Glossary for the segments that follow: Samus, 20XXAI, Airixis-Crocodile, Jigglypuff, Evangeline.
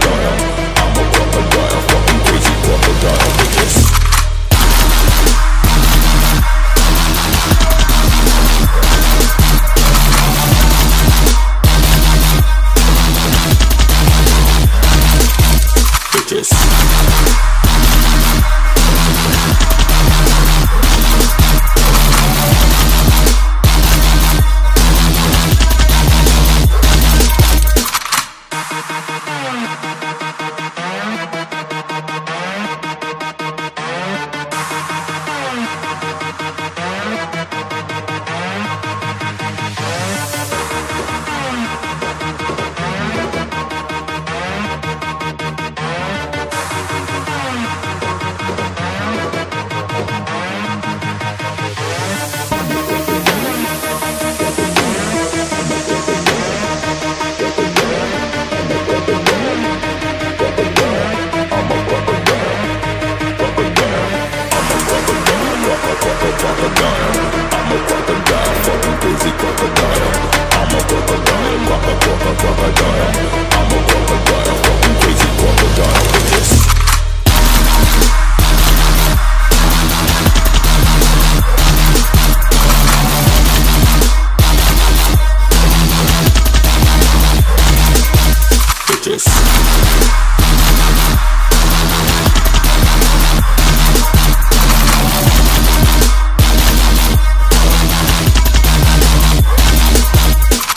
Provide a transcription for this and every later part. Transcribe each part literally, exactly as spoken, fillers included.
crocodile. I'm a crocodile, fucking crazy crocodile, bitches.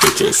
Bitches.